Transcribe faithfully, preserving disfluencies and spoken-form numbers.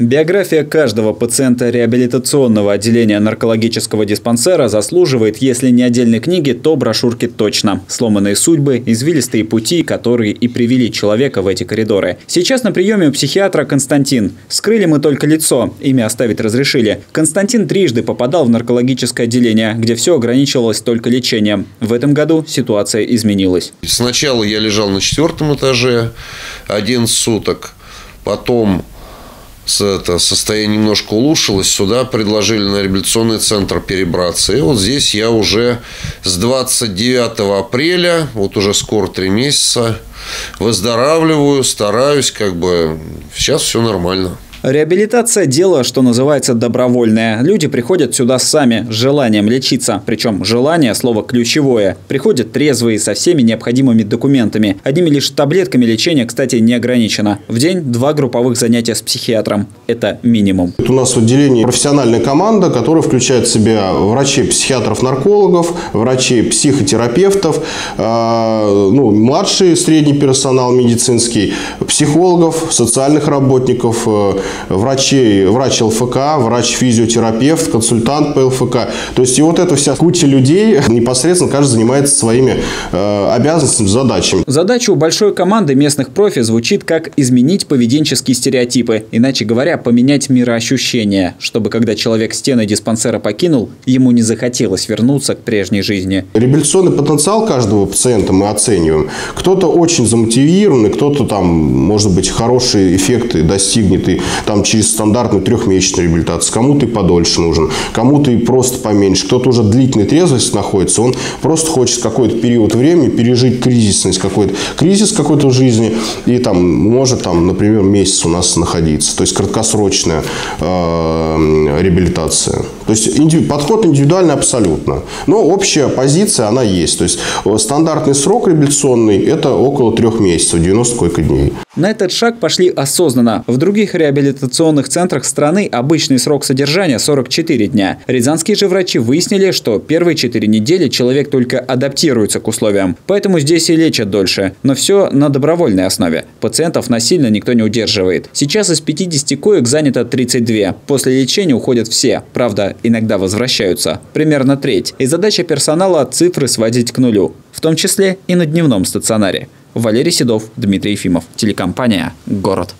Биография каждого пациента реабилитационного отделения наркологического диспансера заслуживает, если не отдельной книги, то брошюрки точно. Сломанные судьбы, извилистые пути, которые и привели человека в эти коридоры. Сейчас на приеме у психиатра Константин. Вскрыли мы только лицо, имя оставить разрешили. Константин трижды попадал в наркологическое отделение, где все ограничивалось только лечением. В этом году ситуация изменилась. Сначала я лежал на четвертом этаже одиннадцать суток, потом... Это состояние немножко улучшилось. Сюда предложили на реабилитационный центр перебраться. И вот здесь я уже с двадцать девятого апреля, вот уже скоро три месяца, выздоравливаю, стараюсь, как бы сейчас все нормально. Реабилитация – дело, что называется, добровольное. Люди приходят сюда сами, с желанием лечиться. Причем желание – слово ключевое. Приходят трезвые, со всеми необходимыми документами. Одними лишь таблетками лечение, кстати, не ограничено. В день два групповых занятия с психиатром. Это минимум. У нас в отделении профессиональная команда, которая включает в себя врачей, психиатров, наркологов, врачей, психотерапевтов, ну, младший, средний персонал медицинский, психологов, социальных работников, врачей, врач ЛФК, врач-физиотерапевт, консультант по ЛФК. То есть и вот эта вся куча людей непосредственно каждый занимается своими э, обязанностями, задачами. Задача у большой команды местных профи звучит как изменить поведенческие стереотипы, иначе говоря, поменять мироощущения, чтобы когда человек стены диспансера покинул, ему не захотелось вернуться к прежней жизни. Реабилитационный потенциал каждого пациента мы оцениваем. Кто-то очень замотивированный, кто-то там, может быть, хорошие эффекты достигнет и там через стандартную трехмесячную реабилитацию. Кому-то и подольше нужен, кому-то и просто поменьше. Кто-то уже длительной трезвости находится, он просто хочет какой-то период времени пережить кризисность, какой-то кризис какой-то в жизни, и там может, там, например, месяц у нас находиться. То есть краткосрочная э, реабилитация. То есть инди- подход индивидуальный абсолютно. Но общая позиция, она есть. То есть стандартный срок реабилитационный – это около трех месяцев, девяносто сколько дней. На этот шаг пошли осознанно. В других реабилитационных центрах страны обычный срок содержания – сорок четыре дня. Рязанские же врачи выяснили, что первые четыре недели человек только адаптируется к условиям. Поэтому здесь и лечат дольше. Но все на добровольной основе. Пациентов насильно никто не удерживает. Сейчас из пятидесяти коек занято тридцать две. После лечения уходят все. Правда, иногда возвращаются. Примерно треть. И задача персонала – цифры сводить к нулю. В том числе и на дневном стационаре. Валерий Седов, Дмитрий Ефимов. Телекомпания «Город».